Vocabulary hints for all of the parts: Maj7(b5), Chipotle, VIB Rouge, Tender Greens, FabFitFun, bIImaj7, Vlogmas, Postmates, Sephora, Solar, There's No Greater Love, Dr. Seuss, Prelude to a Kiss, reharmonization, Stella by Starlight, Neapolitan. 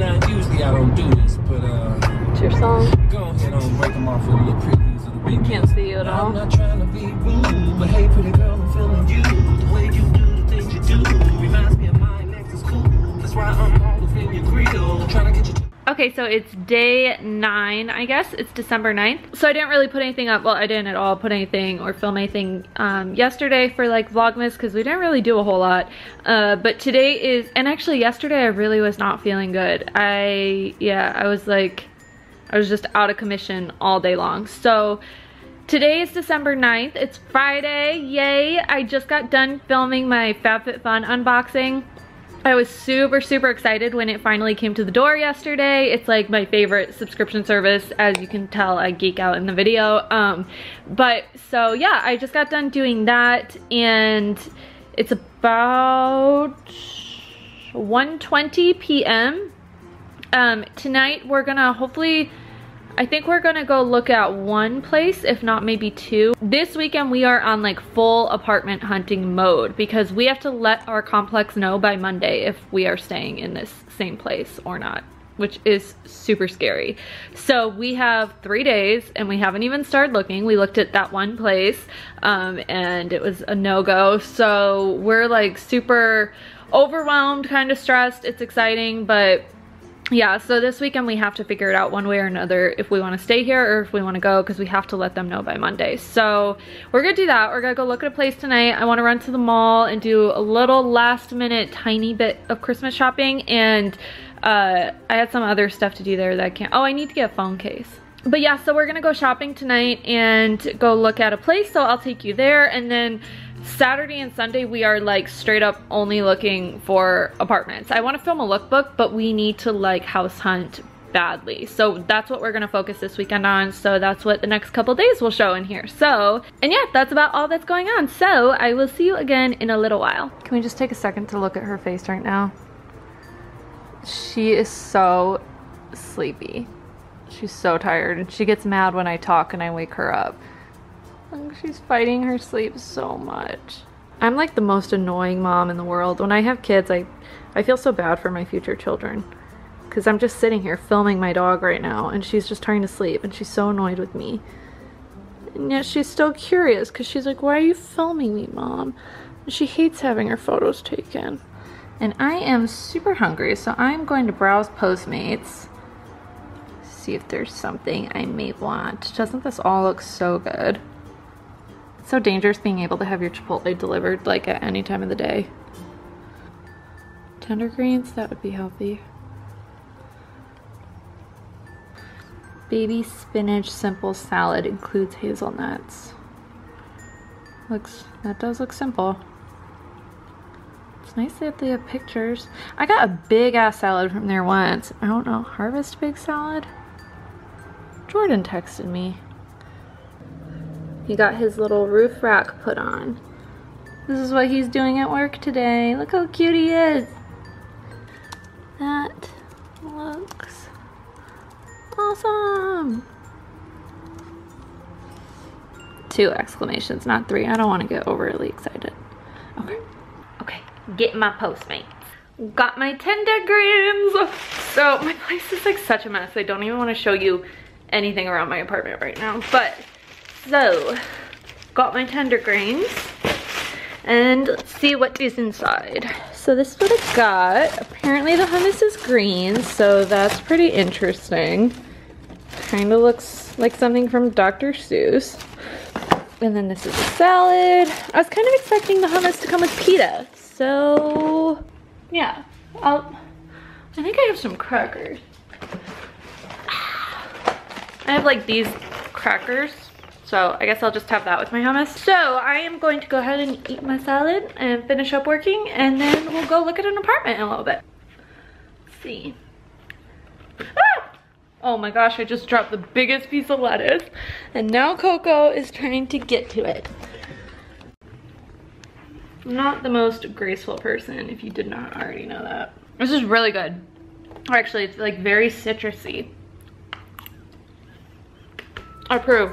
Now, usually I don't do this, but it's your song. Go ahead and break them off with a little previews of the beat. Can't see you at all. I'm not trying to be rude, but hey, pretty girl, I'm feeling you. The way you do the things you do reminds me of mine. Next is cool. That's why I'm all the thing you grill. Trying to get you. Okay, so it's day 9, I guess. It's December 9th. So I didn't really put anything up. Well, I didn't at all put anything or film anything yesterday for like Vlogmas because we didn't really do a whole lot. But today is, and actually yesterday I really was not feeling good. I was like, I was just out of commission all day long. So today is December 9th. It's Friday, yay. I just got done filming my FabFitFun unboxing. I was super, super excited when it finally came to the door yesterday. It's like my favorite subscription service. As you can tell, I geek out in the video. But so yeah, I just got done doing that and it's about 1:20 p.m. Tonight we're gonna hopefully, I think we're gonna go look at one place, if not maybe two. This weekend we are on like full apartment hunting mode because we have to let our complex know by Monday if we are staying in this same place or not, which is super scary. So we have 3 days and we haven't even started looking. We looked at that one place and it was a no-go. So we're like super overwhelmed, kind of stressed. It's exciting, but yeah, so this weekend we have to figure it out one way or another if we want to stay here or if we want to go because we have to let them know by Monday. So we're going to do that. We're going to go look at a place tonight. I want to run to the mall and do a little last minute tiny bit of Christmas shopping. And I had some other stuff to do there that I can't. Oh, I need to get a phone case. But yeah, so we're going to go shopping tonight and go look at a place. So I'll take you there. And then Saturday and Sunday we are like straight up only looking for apartments. I want to film a lookbook, but we need to like house hunt badly. So that's what we're going to focus this weekend on. So that's what the next couple days will show in here. So, and yeah, that's about all that's going on. So I will see you again in a little while. Can we just take a second to look at her face right now? She is so sleepy. She's so tired and she gets mad when I talk and I wake her up. She's fighting her sleep so much. I'm like the most annoying mom in the world. When I have kids, I feel so bad for my future children because I'm just sitting here filming my dog right now and she's just trying to sleep and she's so annoyed with me. And yet she's still curious because she's like, why are you filming me, Mom? And she hates having her photos taken. And I am super hungry, so I'm going to browse Postmates. See if there's something I may want. Doesn't this all look so good? So dangerous being able to have your Chipotle delivered like at any time of the day. Tender Greens, that would be healthy. Baby spinach simple salad includes hazelnuts. Looks, that does look simple. It's nice that they have pictures. I got a big ass salad from there once. I don't know, harvest big salad? Jordan texted me. He got his little roof rack put on. This is what he's doing at work today. Look how cute he is. That looks awesome. 2 exclamations, not 3. I don't want to get overly excited. Okay. Okay, get my Postmates. Got my Tender Greens. So my place is like such a mess. I don't even want to show you anything around my apartment right now, but so, got my Tender Greens and let's see what is inside. So this is what I got. Apparently the hummus is green, so that's pretty interesting. Kind of looks like something from Dr. Seuss. And then this is a salad. I was kind of expecting the hummus to come with pita. So, yeah. I think I have some crackers. I have like these crackers. So I guess I'll just have that with my hummus. So I am going to go ahead and eat my salad and finish up working and then we'll go look at an apartment in a little bit. Let's see. Ah! Oh my gosh, I just dropped the biggest piece of lettuce and now Coco is trying to get to it. I'm not the most graceful person if you did not already know that. This is really good. Actually, it's like very citrusy. I approve.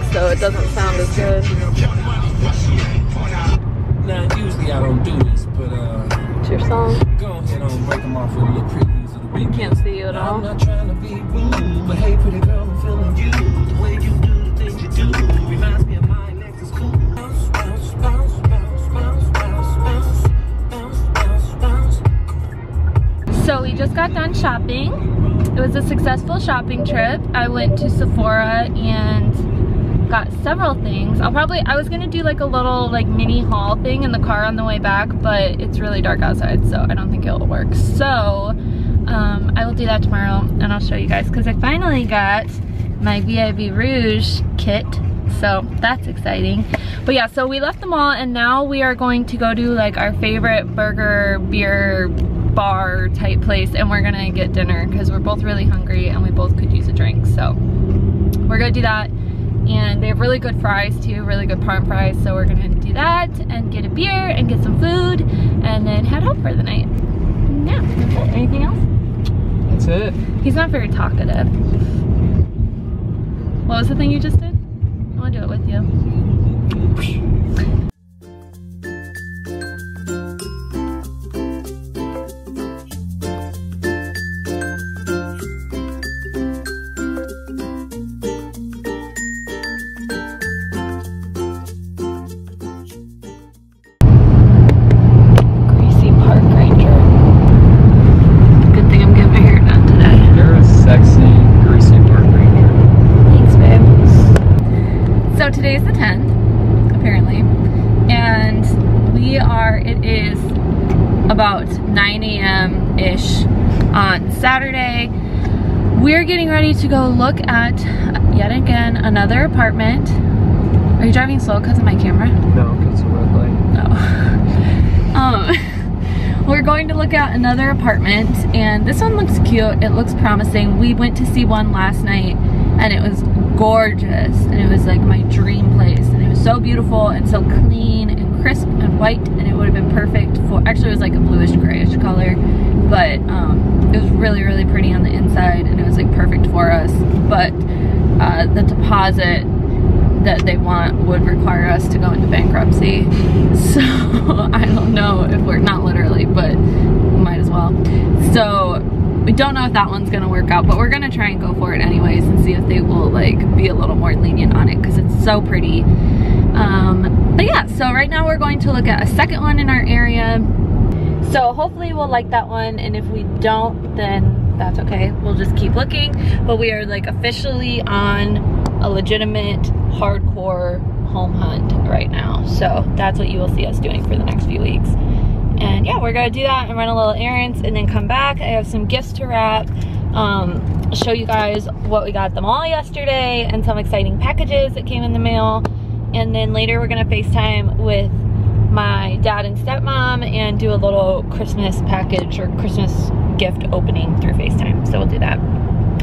mix, so it doesn't sound as good. Now, usually I don't do this, but it's your song. Go ahead and break them off with a little previews of the beat. Can't see you at all. I'm not trying to be rude, but hey, pretty girl, I'm feeling you. The way you do the things you do reminds me of my next is cool. Bounce, bounce, bounce, bounce, bounce, bounce, bounce, bounce, bounce. So we just got done shopping. It was a successful shopping trip. I went to Sephora and got several things. I was gonna do like a little like mini haul thing in the car on the way back, but it's really dark outside, so I don't think it'll work. So I will do that tomorrow and I'll show you guys, because I finally got my VIB Rouge kit. So that's exciting. But yeah, so we left the mall and now we are going to go to like our favorite burger, beer, bar type place, and we're gonna get dinner because we're both really hungry and we both could use a drink. So we're gonna do that, and they have really good fries too, really good parm fries, so we're gonna do that and get a beer and get some food and then head home for the night. Yeah, that's it. Anything else? That's it. He's not very talkative. What was the thing you just did? I wanna do it with you. Today's the 10th, apparently, and it is about 9 a.m.-ish on Saturday. We're getting ready to go look at, yet again, another apartment. Are you driving slow because of my camera? No, because it's a red light. No. We're going to look at another apartment, and this one looks cute. It looks promising. We went to see one last night, and it was gorgeous, and it was like my dream place, and it was so beautiful and so clean and crisp and white, and it would have been perfect for, actually it was like a bluish grayish color, but it was really, really pretty on the inside, and it was like perfect for us, but the deposit that they want would require us to go into bankruptcy, so I don't know if we're, not literally, but might as well. So we don't know if that one's gonna work out, but we're gonna try and go for it anyways and see if they will like be a little more lenient on it, because it's so pretty. But yeah, so right now we're going to look at a second one in our area, so hopefully we'll like that one, and if we don't, then that's okay, we'll just keep looking. But we are like officially on a legitimate hardcore home hunt right now, so that's what you will see us doing for the next few weeks. And yeah, we're gonna do that and run a little errands and then come back. I have some gifts to wrap, show you guys what we got at the mall yesterday and some exciting packages that came in the mail. And then later we're gonna FaceTime with my dad and stepmom and do a little Christmas package or Christmas gift opening through FaceTime, so we'll do that.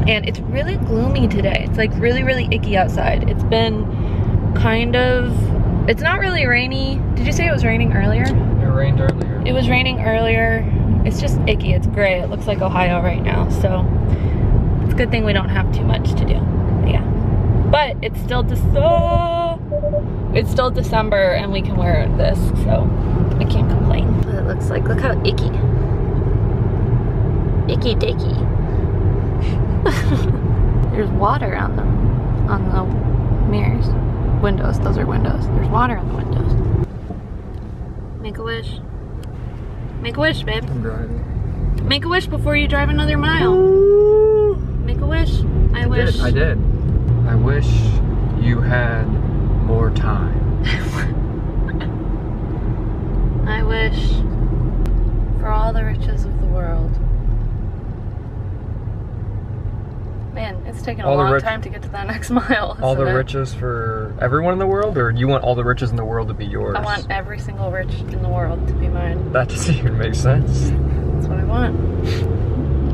And it's really gloomy today. It's like really, really icky outside. It's been kind of, it's not really rainy. Did you say it was raining earlier? It rained earlier. It was raining earlier. It's just icky. It's gray. It looks like Ohio right now. So it's a good thing we don't have too much to do. Yeah. But it's still December and we can wear this, so I can't complain. But it looks like, look how icky. Icky dicky. There's water on them, on the mirrors. Windows, those are windows. There's water on the windows. Make a wish. Make a wish, babe. I'm driving. Make a wish before you drive another mile. Ooh. Make a wish. I did. I wish you had more time. I wish for all the riches of the world. Man, it's taken a long time to get to that next mile. All the riches for everyone in the world, or you want all the riches in the world to be yours? I want every single rich in the world to be mine. That doesn't even make sense. That's what I want.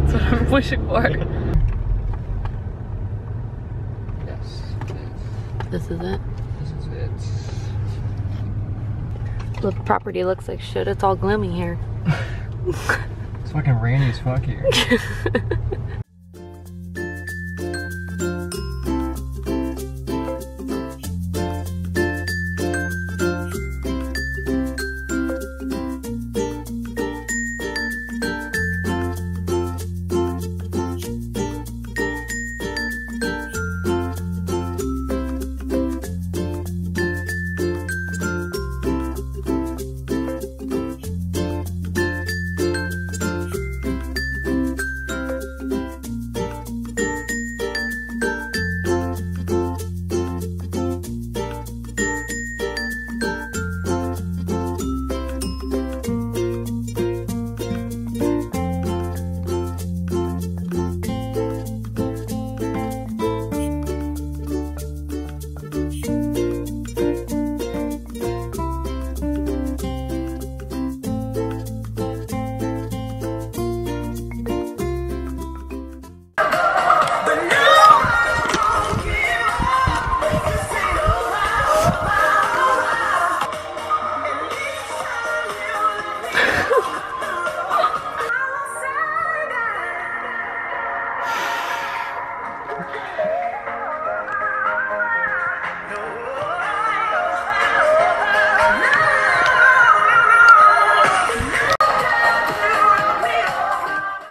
That's what I'm wishing for. Yes. This is it? This is it. The property looks like shit. It's all gloomy here. It's fucking rainy as fuck here.